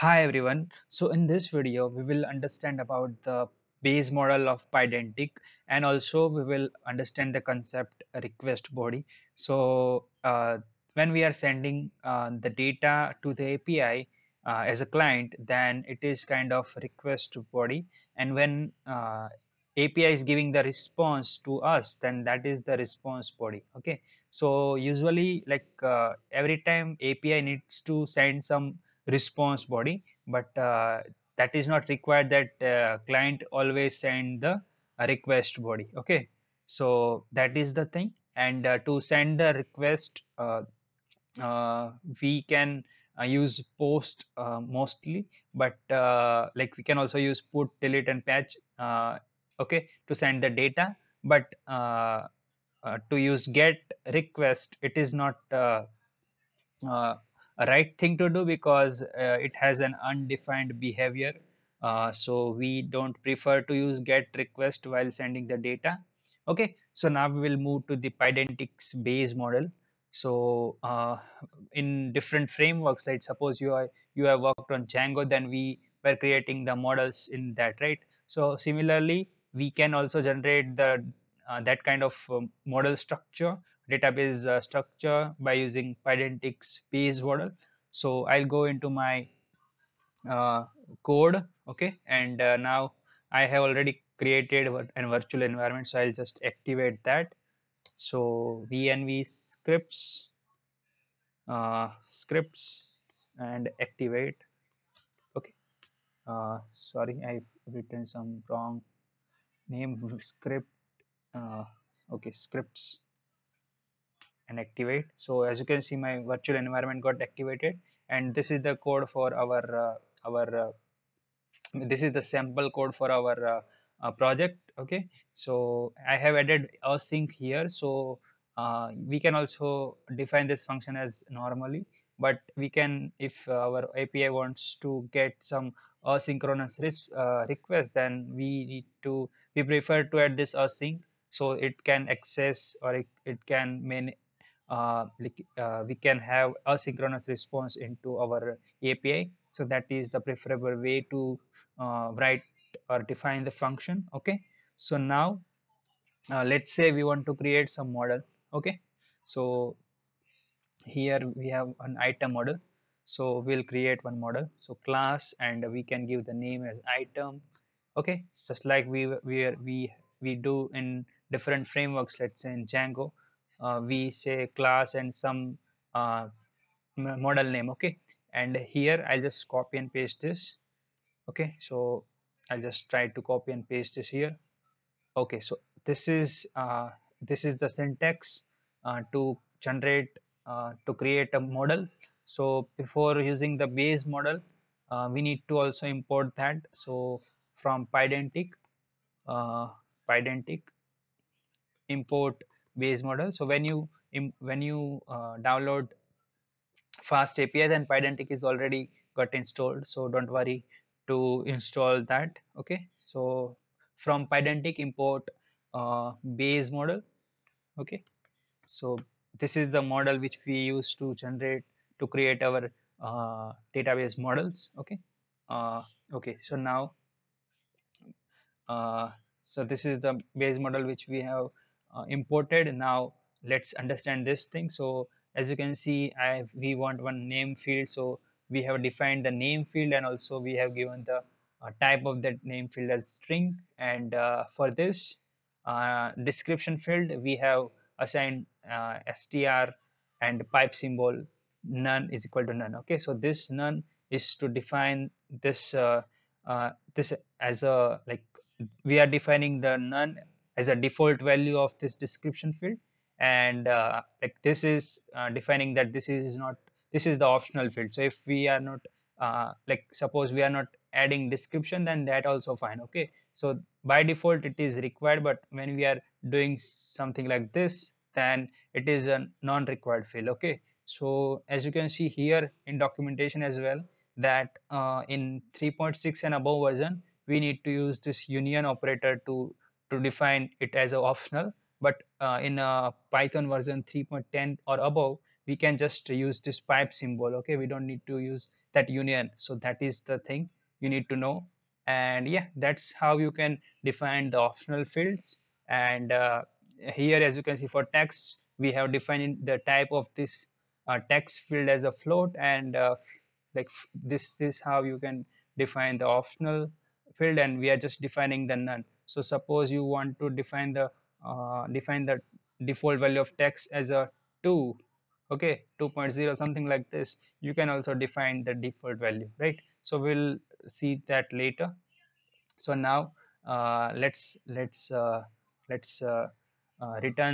Hi everyone. So in this video, we will understand about the base model of Pydantic, and also we will understand the concept request body. So when we are sending the data to the API as a client, then it is kind of request body, and when API is giving the response to us, then that is the response body. Okay. So usually, like every time API needs to send some response body, but that is not required that client always send the request body. Okay, so that is the thing. And to send the request, we can use post mostly, but like we can also use put, delete and patch, okay, to send the data. But to use get request, it is not a right thing to do, because it has an undefined behavior, so we don't prefer to use get request while sending the data. Okay, so now we will move to the Pydantic's base model. So in different frameworks, like suppose you have worked on Django, then we were creating the models in that, right? So similarly, we can also generate the that kind of model structure, database structure, by using Pydantic's base model. So I'll go into my code, okay, and now I have already created a virtual environment, so I'll just activate that. So VNV scripts, and activate. Okay, sorry, I've written some wrong name. Script, okay, scripts. And activate. So as you can see, my virtual environment got activated, and this is the code for our this is the sample code for our project. Okay, so I have added a async here, so we can also define this function as normally, but we can, if our API wants to get some asynchronous request, then we prefer to add this async, so it can access, or it can manage. We can have asynchronous response into our API. So that is the preferable way to write or define the function. Okay, so now let's say we want to create some model. Okay, so here we have an item model, so we'll create one model, so class, and we can give the name as item. Okay, just like we do in different frameworks, let's say in Django, we say class and some model name. Okay, and here I'll just copy and paste this. Okay, so I'll just try to copy and paste this here. Okay, so this is the syntax to generate, to create a model. So before using the base model, we need to also import that. So from Pydantic, import base model. So when you download FastAPI, then Pydantic is already got installed, so don't worry to install that. Okay, so from Pydantic import base model. Okay, so this is the model which we use to generate, to create our database models. Okay, okay, so now so this is the base model which we have imported. Now let's understand this thing. So as you can see, we want one name field, so we have defined the name field, and also we have given the type of that name field as string, and for this description field we have assigned str and pipe symbol none is equal to none. Okay, so this none is to define this this as a, like, we are defining the none as a default value of this description field, and like this is defining that this is the optional field. So if we are not like suppose we are not adding description, then that also fine. Okay, so by default it is required, but when we are doing something like this, then it is a non-required field. Okay, so as you can see here in documentation as well, that in 3.6 and above version, we need to use this union operator to define it as optional, but in Python version 3.10 or above, we can just use this pipe symbol. Okay, we don't need to use that union. So that is the thing you need to know. And yeah, that's how you can define the optional fields. And here, as you can see, for text, we have defined the type of this text field as a float. And like this is how you can define the optional field, and we are just defining the none. So suppose you want to define the default value of text as a 2, okay, 2.0, something like this. You can also define the default value, right? So we'll see that later. So now let's return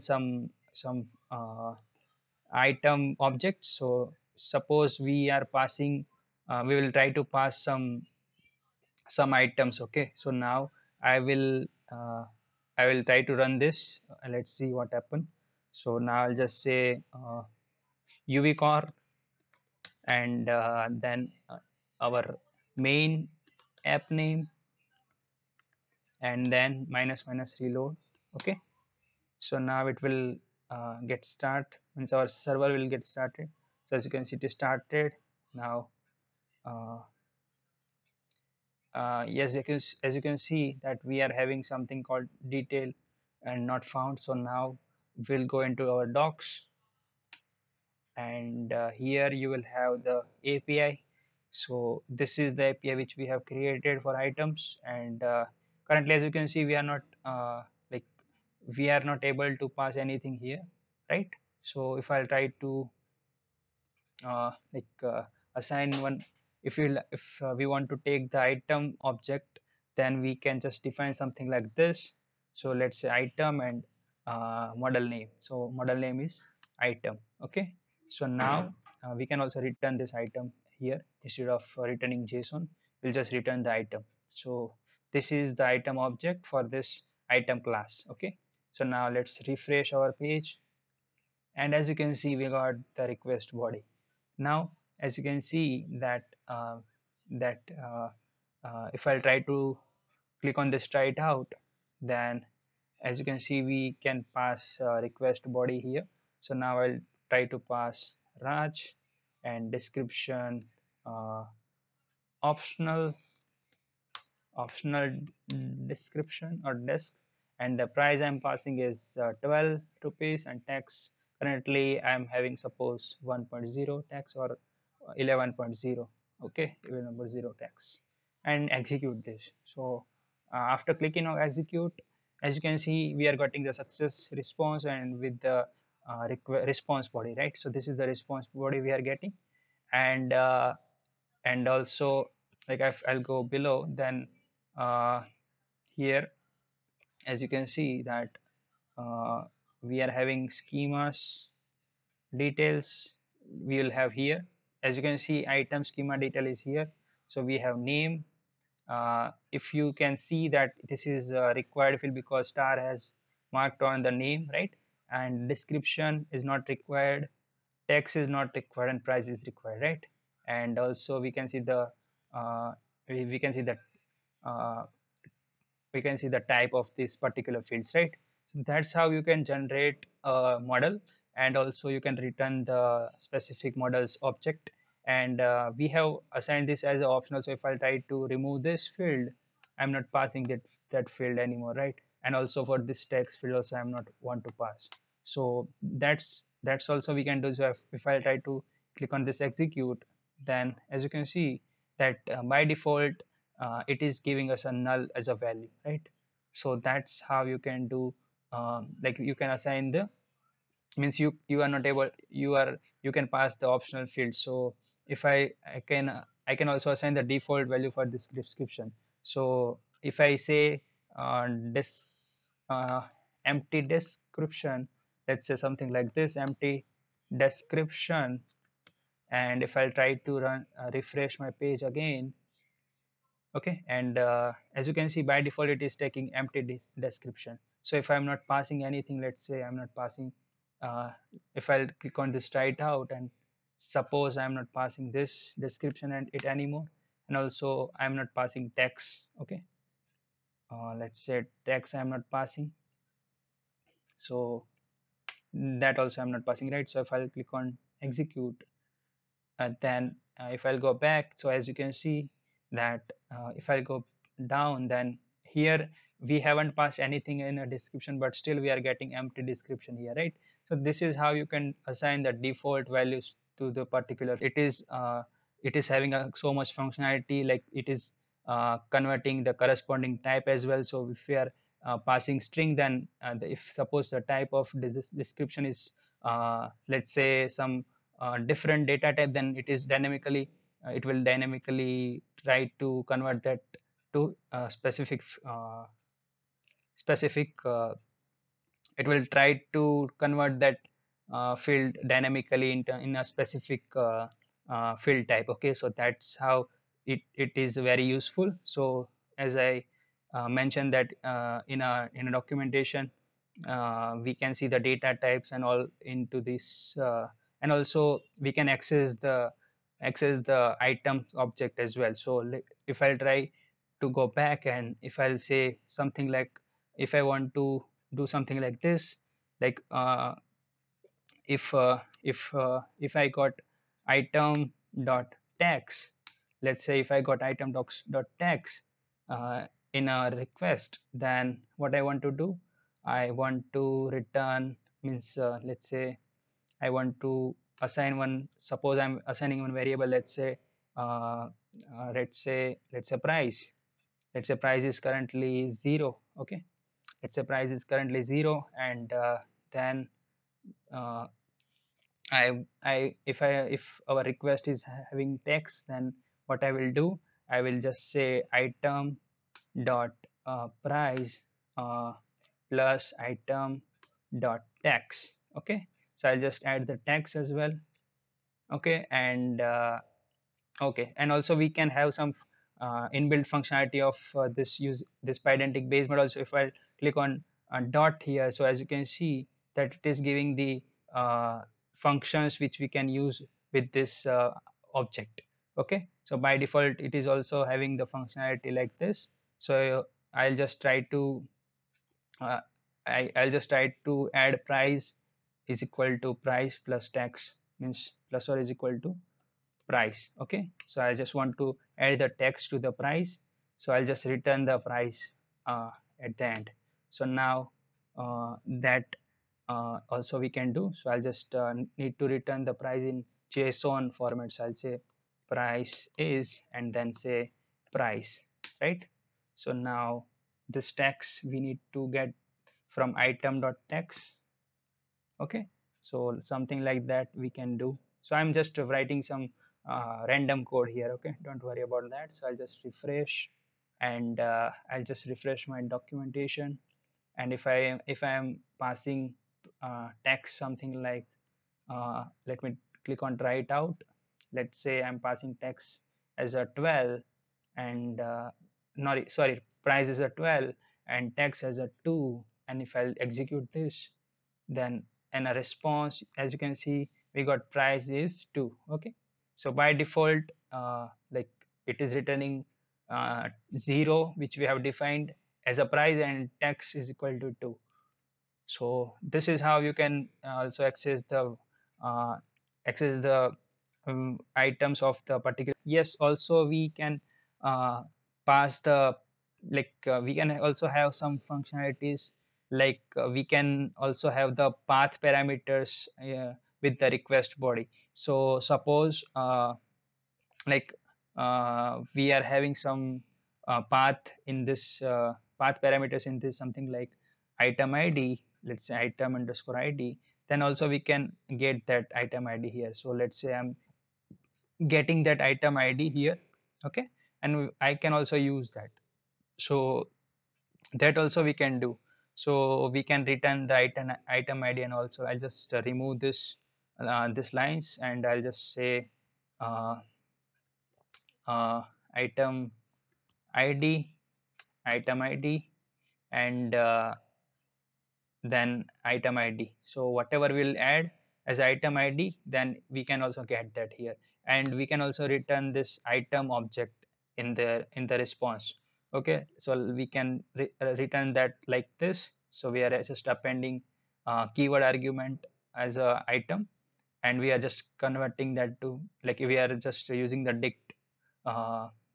some item object. So suppose we are passing, we will try to pass some items, okay? So now I will try to run this. Let's see what happens. So now I'll just say uvicorn, and then our main app name, and then --, reload, okay? So now it will get start, means our server will get started. So as you can see, it is started now. Yes, as you can see that we are having something called detail and not found. So now we'll go into our docs, and here you will have the API. So this is the API which we have created for items, and currently, as you can see, we are not able to pass anything here, right? So if I'll try to assign one, if we want to take the item object, then we can just define something like this. So let's say item and model name. So model name is item, okay? So now we can also return this item here. Instead of returning JSON, we'll just return the item. So this is the item object for this item class, okay? So now let's refresh our page, and as you can see, we got the request body. Now as you can see that if I'll try to click on this, try it out, then as you can see, we can pass request body here. So now I'll try to pass Raj, and description optional description or desk, and the price I'm passing is 12 rupees, and tax currently I'm having, suppose, 1.0 tax or 11.0, okay, 11.0 tax, and execute this. So after clicking on execute, as you can see, we are getting the success response, and with the response body, right? So this is the response body we are getting. And also, like, I'll go below, then here, as you can see that we are having schemas, details we will have here. As you can see, item schema detail is here. So we have name. If you can see that this is required field because star has marked on the name, right? And description is not required, text is not required, and price is required, right? And also we can see the type of this particular fields, right? So that's how you can generate a model, and also you can return the specific model's object. And we have assigned this as optional. So if I try to remove this field, I'm not passing that field anymore, right? And also for this text field also I'm not want to pass. So that's also we can do. So if I try to click on this execute, then as you can see that by default it is giving us a null as a value, right? So that's how you can do, you can assign the, means you can pass the optional field. So if I can also assign the default value for this description. So if I say empty description, let's say something like this, empty description, and if I try to run refresh my page again, okay, and as you can see, by default it is taking empty description. So if I'm not passing anything, let's say I'm not passing, if I'll click on this, try it out, and suppose I'm not passing this description and it anymore, and also I'm not passing text, okay? Let's say text I'm not passing, so that also I'm not passing, right? So if I'll click on execute, and then if I'll go back, so as you can see that if I go down, then here we haven't passed anything in a description, but still we are getting empty description here, right? So this is how you can assign the default values to the particular. It is having so much functionality, like it is converting the corresponding type as well. So if we are passing string, then if suppose the type of this description is let's say some different data type, then it is dynamically it will dynamically try to convert that to a specific it will try to convert that field dynamically in a specific field type. Okay, so that's how it is very useful. So as I mentioned that in a documentation we can see the data types and all into this, and also we can access the item object as well. So if I'll try to go back, and if I'll say something like, if I want to do something like this, like if I got item dot tags, let's say if I got item dot tags in a request, then what I want to do, I want to return means let's say I want to assign one, suppose I'm assigning one variable, let's say price. Let's say price is currently 0. Okay, let's say price is currently 0, and then if our request is having text, then what I will do, I will just say item dot price plus item dot tax. Okay, so I'll just add the tax as well. Okay, and also we can have some inbuilt functionality of this Pydantic base model. So if I click on a dot here, so as you can see that it is giving the functions which we can use with this object. Okay, so by default it is also having the functionality like this. So I'll just try to I'll just try to add price is equal to price plus tax, means plus or is equal to price. Okay, so I just want to add the text to the price, so I'll just return the price at the end. So now that also we can do. So I'll just need to return the price in JSON format. So I'll say price is, and then say price, right? So now this text we need to get from item.text. Okay, so something like that we can do. So I'm just writing some random code here. Okay, don't worry about that. So I'll just refresh, and I'll just refresh my documentation, and if I am passing text something like let me click on try it out. Let's say I'm passing text as a 12 and sorry, price is a 12 and text as a 2, and if I'll execute this, then in a response, as you can see, we got price is 2. Okay, so by default like it is returning 0, which we have defined as a price, and text is equal to 2. So this is how you can also access the items of the particular. Yes, also we can pass the we can also have some functionalities like we can also have the path parameters with the request body. So suppose we are having some path in this path parameters in this, something like item ID, let's say item underscore ID, then also we can get that item ID here. So let's say I'm getting that item ID here. Okay, and I can also use that, so that also we can do. So we can return the item ID, and also I'll just remove this this lines, and I'll just say item ID, and then item ID. So whatever we'll add as item ID, then we can also get that here, and we can also return this item object in the response. Okay, so we can return that like this. So we are just appending keyword argument as a item, and we are just converting that to, like, we are just using the dict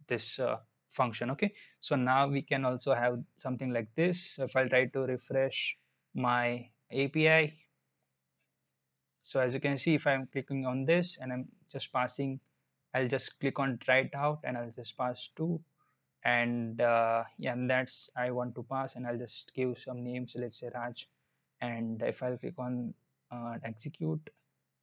this function. Okay, so now we can also have something like this. If I'll try to refresh my API, so as you can see, if I'm clicking on this and I'm just passing, I'll just click on try it out and I'll just pass to, and yeah, that's I want to pass, and I'll just give some names, so let's say Raj, and if I'll click on execute,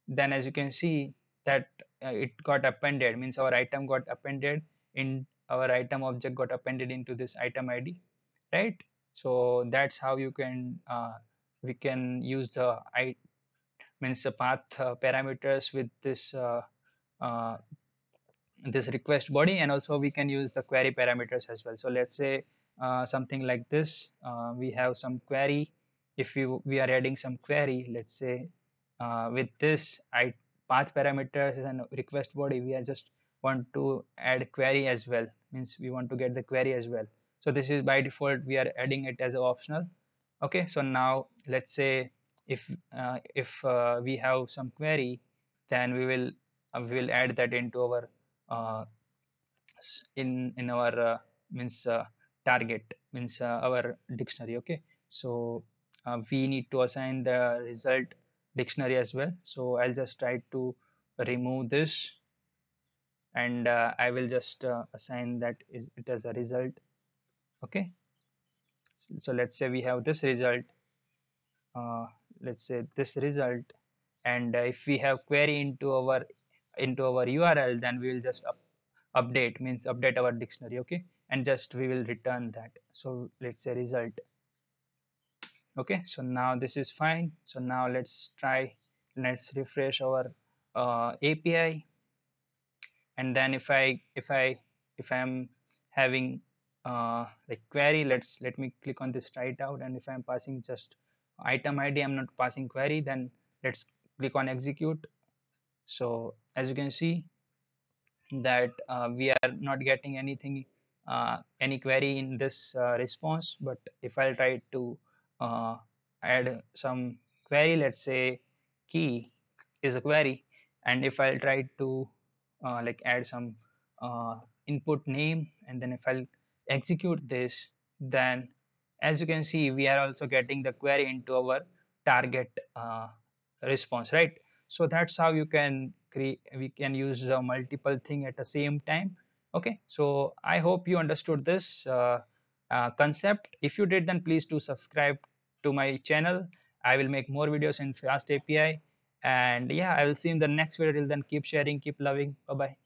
then as you can see that it got appended, means our item got appended in, our item object got appended into this item ID, right? So that's how you can we can use the path parameters with this this request body, and also we can use the query parameters as well. So let's say something like this, we have some query. If we are adding some query, let's say with this path parameters and request body, we are just want to add query as well, means we want to get the query as well. So this is by default, we are adding it as optional. Okay, so now let's say if we have some query, then we will add that into our in our target, means our dictionary. Okay, so we need to assign the result dictionary as well. So I'll just try to remove this, and I will just assign that it as a result. Okay, so let's say we have this result, let's say this result, and if we have query into our URL, then we will just update, means update our dictionary. Okay, and just we will return that. So let's say result. Okay, so now this is fine. So now let's refresh our API, and then if I'm having like query, let me click on this try it out, and if I'm passing just item ID, I'm not passing query, then let's click on execute. So as you can see that we are not getting anything, any query in this response. But if I'll try to add some query, let's say key is a query, and if I'll try to like add some input name, and then if I'll execute this, then as you can see, we are also getting the query into our target response, right? So that's how you can use multiple things at the same time. Okay, so I hope you understood this concept. If you did, then please do subscribe to my channel. I will make more videos in FastAPI, and yeah, I will see you in the next video. Till then, keep sharing, keep loving. Bye bye.